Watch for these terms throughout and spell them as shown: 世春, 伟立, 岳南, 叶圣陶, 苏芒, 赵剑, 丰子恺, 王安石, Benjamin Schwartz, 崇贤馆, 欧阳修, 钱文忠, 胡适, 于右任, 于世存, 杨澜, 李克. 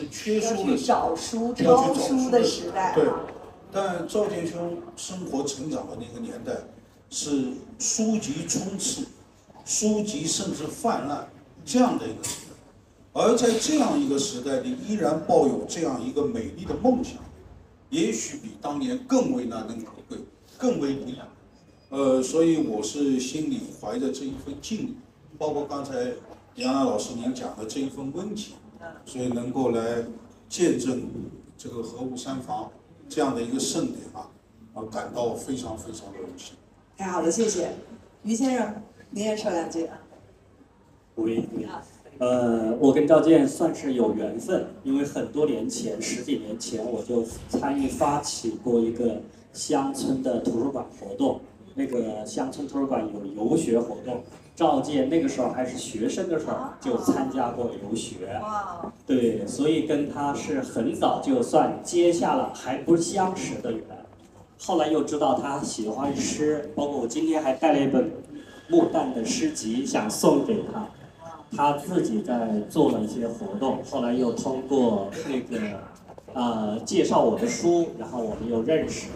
是缺书的时代，要去找书、抄书的时代。对，但赵剑兄生活成长的那个年代，是书籍充斥、书籍甚至泛滥这样的一个时代。而在这样一个时代里，依然抱有这样一个美丽的梦想，也许比当年更为难能可贵，更为理想。所以我是心里怀着这一份敬意，包括刚才杨澜老师您讲的这一份温情，所以能够来见证这个河湖山房这样的一个盛典啊，感到非常非常的荣幸。太好了，谢谢于先生，您也说两句啊。我跟赵健算是有缘分，因为很多年前，十几年前我就参与发起过一个乡村的图书馆活动，那个乡村图书馆有游学活动。赵健那个时候还是学生的时候就参加过游学，对，所以跟他是很早就算接下了还不相识的缘。后来又知道他喜欢诗，包括我今天还带了一本穆旦的诗集想送给他，他自己在做了一些活动，后来又通过那个介绍我的书，然后我们又认识，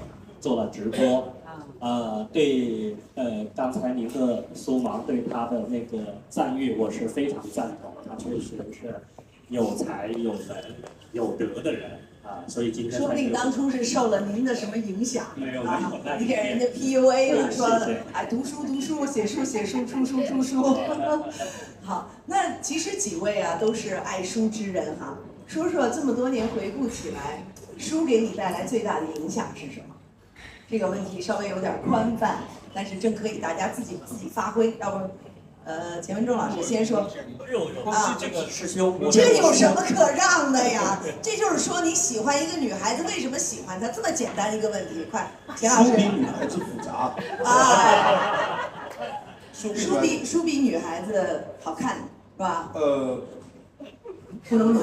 做了直播。对，刚才您的苏芒对他的那个赞誉，我是非常赞同，他确实是有才有能有德的人啊，所以今天说不定当初是受了您的什么影响，你给人家 PUA 了，说哎读书读书，写书写书，出书出书。好，那其实几位啊都是爱书之人哈，说说这么多年回顾起来，书给你带来最大的影响是什么？这个问题稍微有点宽泛，但是正可以大家自己发挥。要不，钱文忠老师先说。这个师兄，这有什么可让的呀？这就是说你喜欢一个女孩子，为什么喜欢她？这么简单一个问题，快，钱老师。书比女孩子复杂。啊。书比女孩子好看，是吧？书中有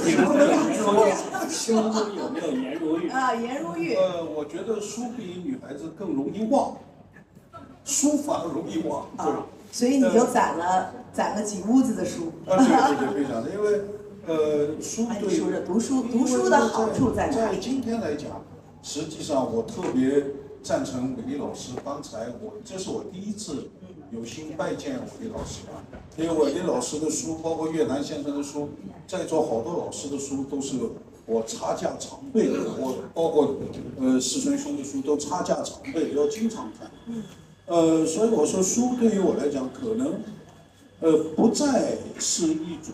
没有颜如玉啊？颜如玉。我觉得书比女孩子更容易忘，书反而容易忘。啊，所以你就攒了几屋子的书。对，非常的，因为书对读书的好处在哪里？在今天来讲，实际上我特别赞成伟立老师。刚才这是我第一次有幸拜见伟立老师啊，因为伟立老师的书，包括岳南先生的书。在座好多老师的书都是我差价常备的，我包括世春兄的书都差价常备，要经常看。所以我说书对于我来讲，可能不再是一种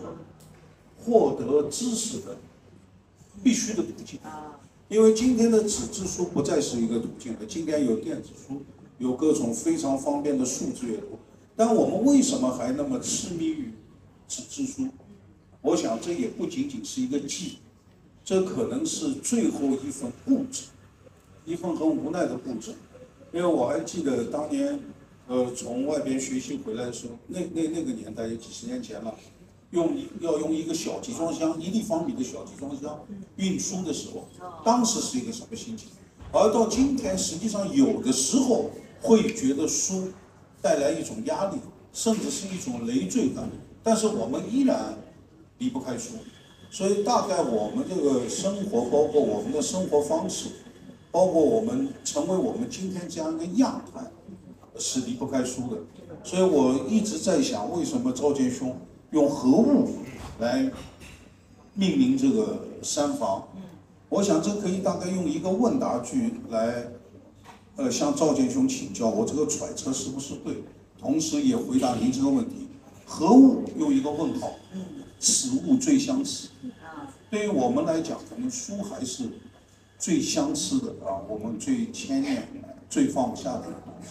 获得知识的必须的途径，因为今天的纸质书不再是一个途径了，今天有电子书，有各种非常方便的数字阅读，但我们为什么还那么痴迷于纸质书？我想这也不仅仅是一个记忆，这可能是最后一份固执，一份很无奈的固执。因为我还记得当年，从外边学习回来的时候，那个年代有几十年前了，要用一个小集装箱，1立方米的小集装箱运输的时候，当时是一个什么心情？而到今天，实际上有的时候会觉得书带来一种压力，甚至是一种累赘感，但是我们依然离不开书，所以大概我们这个生活，包括我们的生活方式，包括我们成为我们今天这样一个样态，是离不开书的。所以我一直在想，为什么赵剑兄用何物来命名这个山房？我想这可以大概用一个问答句来，向赵剑兄请教，我这个揣测是不是对？同时也回答您这个问题：何物？用一个问号。此物最相似，对于我们来讲，可能书还是最相似的啊，我们最牵念、最放不下的东西。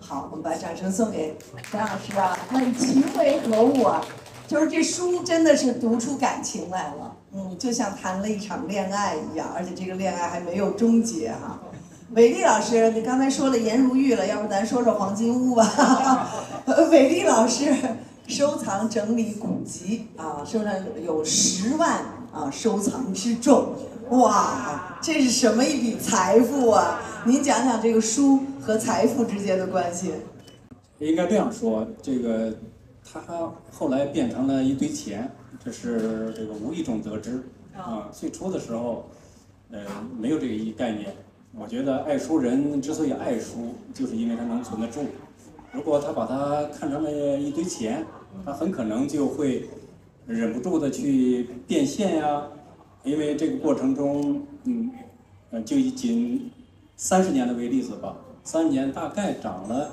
好，我们把掌声送给张老师啊！问情为何物啊？就是这书真的是读出感情来了，就像谈了一场恋爱一样，而且这个恋爱还没有终结哈。伟立老师，你刚才说了颜如玉了，要不咱说说黄金屋吧？伟立老师。收藏整理古籍啊，收藏有10万啊收藏之众，哇，这是什么一笔财富啊！您讲讲这个书和财富之间的关系。应该这样说，这个它后来变成了一堆钱，这是这个无意中得知啊。最初的时候，没有这个概念。我觉得爱书人之所以爱书，就是因为他能存得住。如果他把它看成了一堆钱，他很可能就会忍不住的去变现呀、啊。因为这个过程中，就以仅30年的为例子吧，3年大概涨了，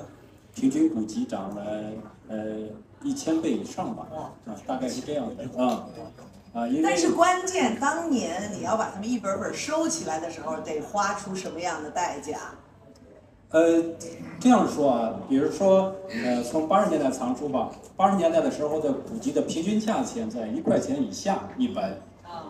平均股级涨了1000倍以上吧，啊，大概是这样的啊。但是关键，当年你要把他们一本本收起来的时候，得花出什么样的代价？这样说啊，比如说，从80年代藏书吧，80年代的时候的古籍的平均价钱在1块钱以下一本，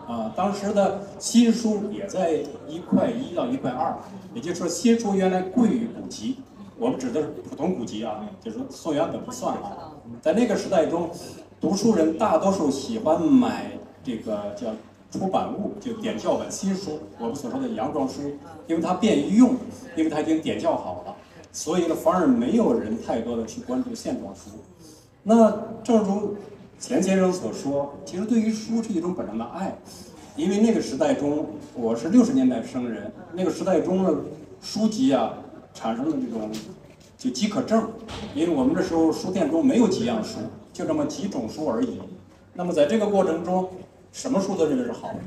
啊，当时的新书也在1块1到1块2，也就是说新书原来贵于古籍，我们指的是普通古籍啊，就是宋元本不算啊，在那个时代中，读书人大多数喜欢买。这个叫出版物，就点校本新书，我们所说的洋装书，因为它便于用，因为它已经点校好了，所以呢，反而没有人太多的去关注现装书。那正如钱先生所说，其实对于书是一种本能的爱，因为那个时代中，我是60年代生人，那个时代中的书籍啊，产生了这种就饥渴症，因为我们这时候书店中没有几样书，就这么几种书而已。那么在这个过程中，什么书都认为是好的。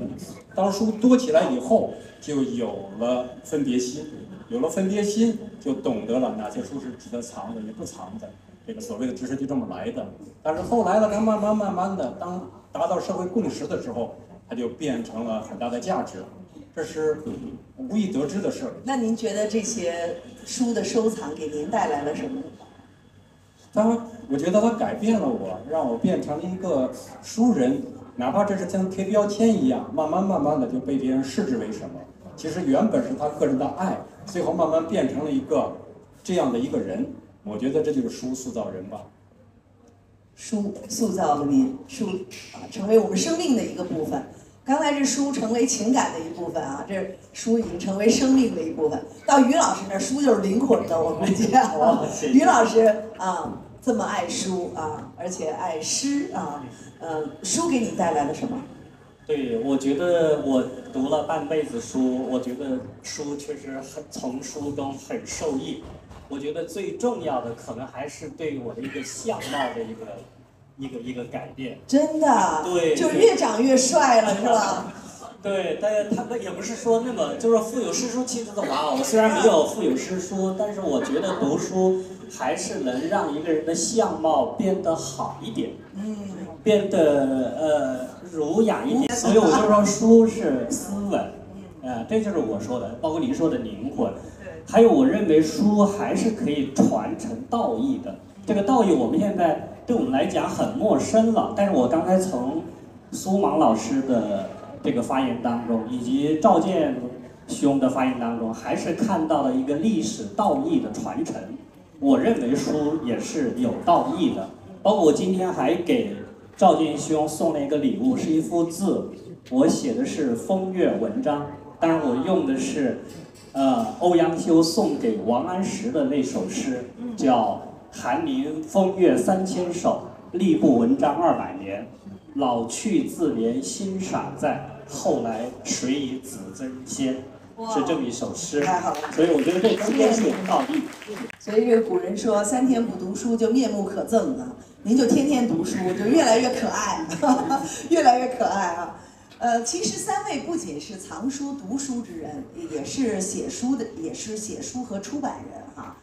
当书多起来以后，就有了分别心，有了分别心，就懂得了哪些书是值得藏的，也不藏的。这个所谓的知识就这么来的。但是后来呢，它慢慢的，当达到社会共识的时候，它就变成了很大的价值。这是无意得知的事儿。那您觉得这些书的收藏给您带来了什么？我觉得它改变了我，让我变成了一个书人。哪怕这是像贴标签一样，慢慢的就被别人视之为什么，其实原本是他个人的爱，最后慢慢变成了一个这样的一个人。我觉得这就是书塑造人吧。书塑造了您，书成为我们生命的一个部分。刚才这书成为情感的一部分啊，这书已经成为生命的一部分。到于老师那儿，书就是灵魂的，我估计啊。于老师啊，这么爱书啊，而且爱诗啊。书给你带来了什么？对，我觉得我读了半辈子书，我觉得书确实从书中很受益。我觉得最重要的可能还是对我的一个相貌的一个改变。真的，对，就越长越帅了，是吧？对，但是他们也不是说那么就是腹有诗书气自华啊。我虽然没有腹有诗书，但是我觉得读书还是能让一个人的相貌变得好一点。嗯。变得儒雅一点，所以我就说书是斯文，这就是我说的，包括您说的灵魂，还有我认为书还是可以传承道义的。这个道义我们现在对我们来讲很陌生了，但是我刚才从苏芒老师的这个发言当中，以及赵建兄的发言当中，还是看到了一个历史道义的传承。我认为书也是有道义的，包括我今天还给赵建兄送了一个礼物，是一幅字，我写的是风月文章，当然我用的是，欧阳修送给王安石的那首诗，叫“寒林风月3000首，吏部文章200年。老去自怜心尚在，后来谁以子增鲜”，是这么一首诗。太好了，所以我觉得这真的是有道义。所以这古人说，3天不读书就面目可憎啊。您就天天读书，就越来越可爱，越来越可爱啊！其实3位不仅是藏书、读书之人，也是写书的，也是写书和出版人哈。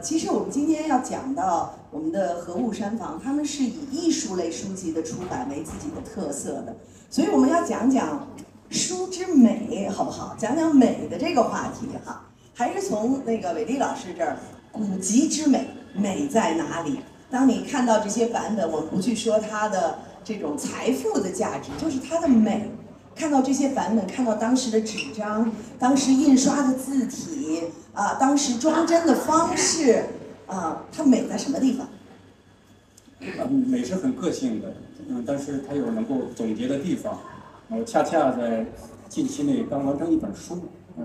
其实我们今天要讲到我们的和雾山房，他们是以艺术类书籍的出版为自己的特色的，所以我们要讲讲书之美，好不好？讲讲美的这个话题哈，还是从那个伟丽老师这儿，古籍之美，美在哪里？当你看到这些版本，我们不去说它的这种财富的价值，就是它的美。看到这些版本，看到当时的纸张，当时印刷的字体啊，当时装帧的方式啊，它美在什么地方？美是很个性的，但是它有能够总结的地方。我恰恰在近期内刚完成一本书，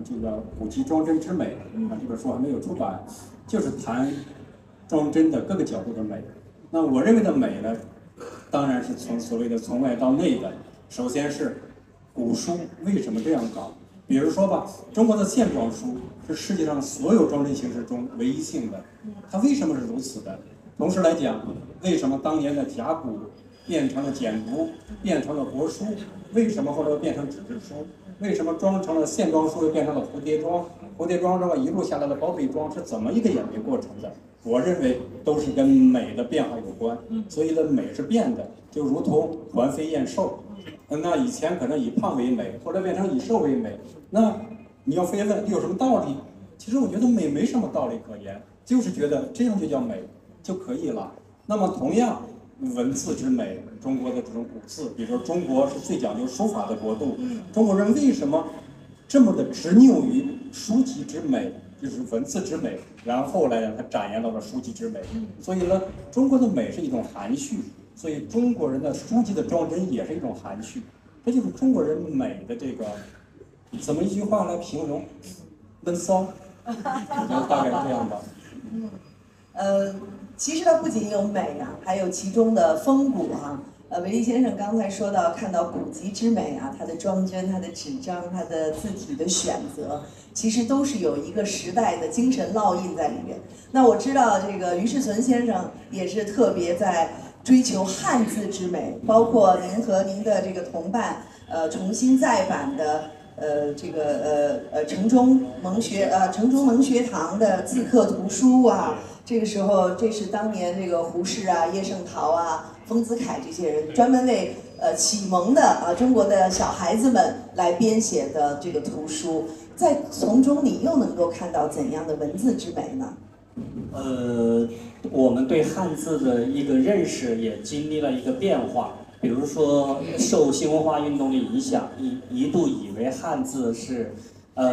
这个《古籍装帧之美》，这本书还没有出版，就是谈。装帧的各个角度的美，那我认为的美呢，当然是从所谓的从外到内的。首先是古书为什么这样搞？比如说吧，中国的线装书是世界上所有装帧形式中唯一性的，它为什么是如此的？同时来讲，为什么当年的甲骨变成了简牍，变成了帛书？为什么后来又变成纸质书？为什么装成了线装书又变成了蝴蝶装？蝴蝶装之后一路下来的包被装是怎么一个演变过程的？我认为都是跟美的变化有关，所以呢，美是变的，就如同环肥燕瘦。那以前可能以胖为美，后来变成以瘦为美。那你要非问有什么道理？其实我觉得美没什么道理可言，就是觉得这样就叫美就可以了。那么同样，文字之美，中国的这种古字，比如说中国是最讲究书法的国度，中国人为什么这么的执拗于书籍之美，就是文字之美，然后来让它展现到了书籍之美。所以呢，中国的美是一种含蓄，所以中国人的书籍的装帧也是一种含蓄，这就是中国人美的这个，怎么一句话来形容？闷骚，我觉得大概是这样的。其实它不仅有美啊，还有其中的风骨啊。维利先生刚才说到，看到古籍之美啊，它的装帧、它的纸张、它的字体的选择，其实都是有一个时代的精神烙印在里面。那我知道这个于世存先生也是特别在追求汉字之美，包括您和您的这个同伴，重新再版的。城中萌学堂的字刻图书啊，这个时候这是当年这个胡适啊、叶圣陶啊、丰子恺这些人专门为启蒙的中国的小孩子们来编写的这个图书，在从中你又能够看到怎样的文字之美呢？我们对汉字的一个认识也经历了一个变化。比如说，受新文化运动的影响，一度以为汉字是，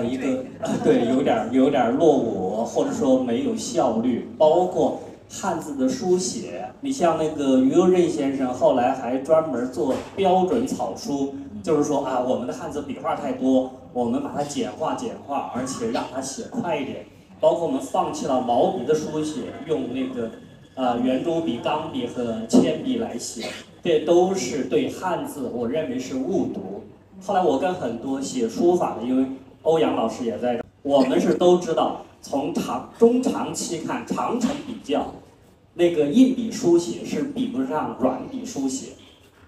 一个对有点落伍，或者说没有效率。包括汉字的书写，你像那个于右任先生，后来还专门做标准草书，就是说啊，我们的汉字笔画太多，我们把它简化，而且让它写快一点。包括我们放弃了毛笔的书写，用那个圆珠笔、钢笔和铅笔来写。这都是对汉字，我认为是误读。后来我跟很多写书法的，因为欧阳老师也在这，我们是都知道，从中长期看，长程比较，那个硬笔书写是比不上软笔书写，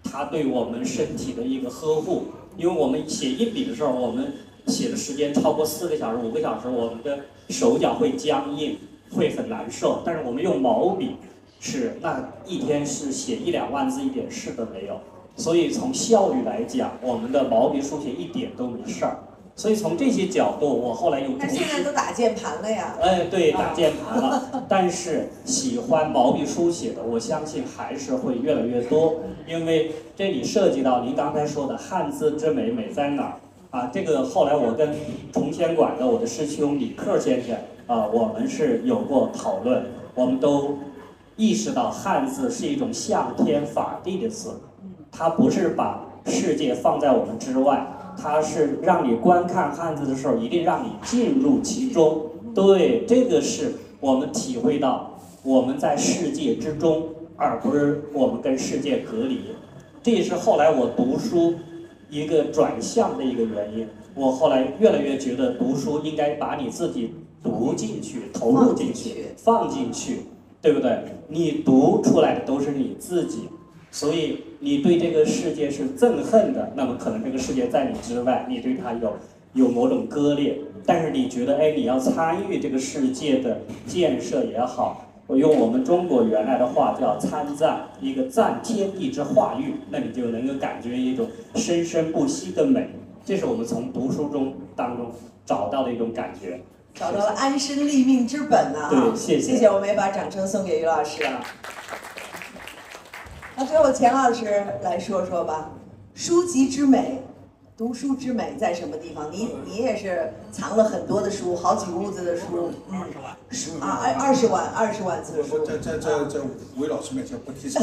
它对我们身体的一个呵护。因为我们写硬笔的时候，我们写的时间超过4个小时、5个小时，我们的手脚会僵硬，会很难受。但是我们用毛笔。是，那一天是写1-2万字，一点事都没有。所以从效率来讲，我们的毛笔书写一点都没事儿。所以从这些角度，我后来又但现在都打键盘了呀。对，打键盘了。但是喜欢毛笔书写的，我相信还是会越来越多，因为这里涉及到您刚才说的汉字之美，美在哪儿啊？这个后来我跟崇贤馆的我的师兄李克先生啊，我们是有过讨论，我们都。意识到汉字是一种向天法地的字，它不是把世界放在我们之外，它是让你观看汉字的时候，一定让你进入其中。对，这个是我们体会到我们在世界之中，而不是我们跟世界隔离。这也是后来我读书一个转向的一个原因。我后来越来越觉得读书应该把你自己读进去、投入进去、放进去。对不对？你读出来的都是你自己，所以你对这个世界是憎恨的，那么可能这个世界在你之外，你对它有某种割裂，但是你觉得，哎，你要参与这个世界的建设也好，我用我们中国原来的话叫参赞，一个赞天地之化育，那你就能够感觉一种生生不息的美，这是我们从读书当中找到的一种感觉。找到了安身立命之本啊！对，谢谢，我们也把掌声送给于老师啊。那最后钱老师来说说吧，书籍之美，读书之美在什么地方？你也是藏了很多的书，好几屋子的书，20万20万册书。在韦老师面前不提倡，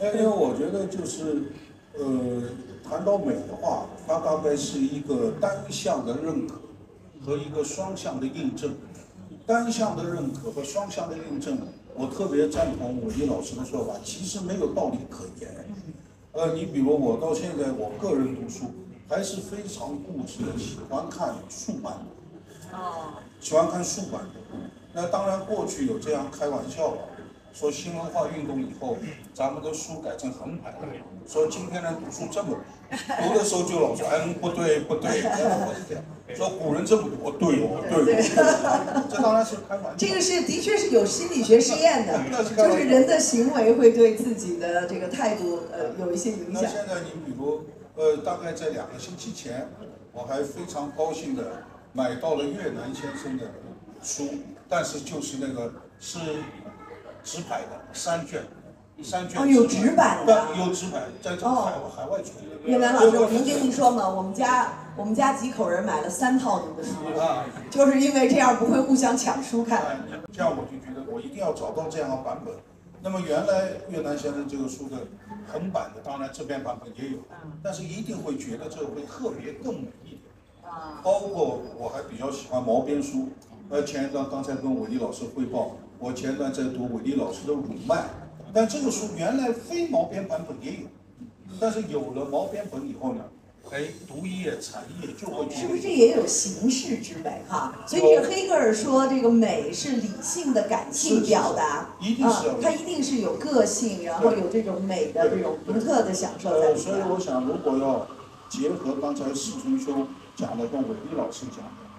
因为我觉得就是谈到美的话，它大概是一个单向的认可。和一个双向的印证，单向的认可和双向的印证，我特别赞同武力老师的说法，其实没有道理可言。你比如我到现在，我个人读书还是非常固执的，喜欢看竖版，喜欢看竖版。那当然，过去有这样开玩笑了，说新文化运动以后，咱们的书改成横排了，说今天人读书这么读的时候就老说，不对，我是这样。 说古人这么多，对，这当然是开玩笑。这个是的确是有心理学试验的，就是人的行为会对自己的这个态度有一些影响。那现在你比如大概在2个星期前，我还非常高兴的买到了越南先生的书，但是就是那个是直排的3卷。哦，有直版的，有直版，在这海外出的。越南老师，我能跟你说吗？我们家几口人买了3套您的书，就是因为这样不会互相抢书看。这样我就觉得我一定要找到这样的版本。那么原来越南先生这个书的横版的，当然这边版本也有，但是一定会觉得这会特别更美一点。包括我还比较喜欢毛边书。前一段刚才跟伟丽老师汇报，我前一段在读伟丽老师的《儒脉》。 但这个书原来非毛边版本也有，但是有了毛边本以后呢，哎，读一页禅一页就会觉得。是不是这也有形式之美哈？所以这个黑格尔说，这个美是理性的感性表达，一定是它一定是有个性，然后有这种美的这种独特的享受在里面。所以我想，如果要结合刚才释春兄讲的跟伟丽老师讲的，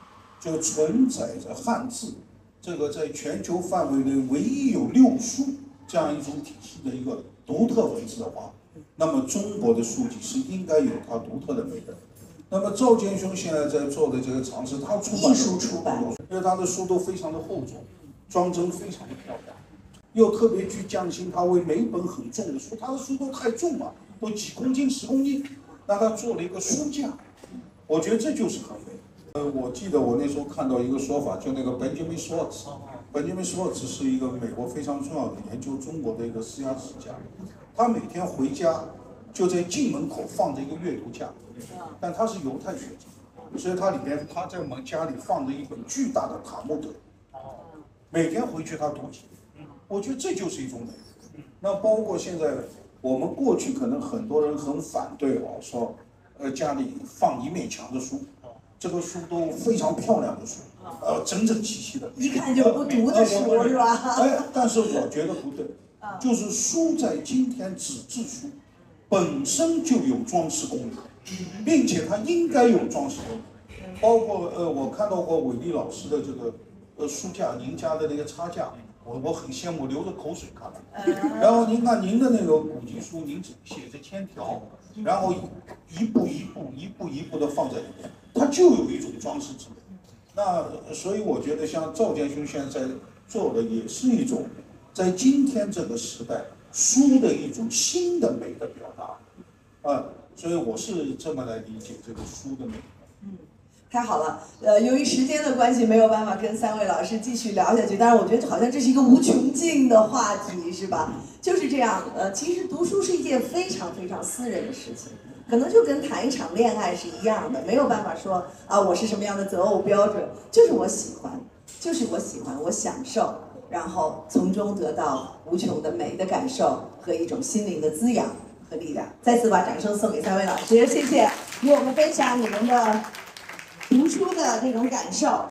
就存在着汉字这个在全球范围内唯一有6书。 这样一种体系的一个独特文字的话，那么中国的书籍是应该有它独特的美的。那么赵建兄现在在做的这个尝试，他出版艺术出版，因为他的书都非常的厚重，装帧非常的漂亮，又特别去匠心，他为每一本很重的书，他的书都太重了，都几公斤、10公斤，那他做了一个书架，我觉得这就是很美。我记得我那时候看到一个说法，就那个Benjamin Schwartz。 Benjamin Schwartz 是一个美国非常重要的研究中国的一个思想史家，他每天回家就在进门口放着一个阅读架，但他是犹太学者，所以他里面他在我们家里放着一本巨大的塔木德，每天回去他读几遍，我觉得这就是一种美。那包括现在我们过去可能很多人很反对哦，说家里放一面墙的书，这个书都非常漂亮的书。 整整齐齐的，一看就不读的书是吧？哎，但是我觉得不对，就是书在今天纸质书本身就有装饰功能，并且它应该有装饰功能。包括我看到过伟丽老师的这个书架，您家的那个插架，我很羡慕，流着口水看了。然后您看您的那个古籍书，您写着千条，然后一步一步的放在里面，它就有一种装饰之美。 那所以我觉得，像赵建兄现在做的也是一种，在今天这个时代，书的一种新的美的表达，所以我是这么来理解这个书的美。嗯，太好了。由于时间的关系，没有办法跟3位老师继续聊下去。但是我觉得好像这是一个无穷尽的话题，是吧？就是这样。其实读书是一件非常非常私人的事情。 可能就跟谈一场恋爱是一样的，没有办法说啊，我是什么样的择偶标准，就是我喜欢，我享受，然后从中得到无穷的美的感受和一种心灵的滋养和力量。再次把掌声送给3位老师，谢谢与我们分享你们的读书的这种感受。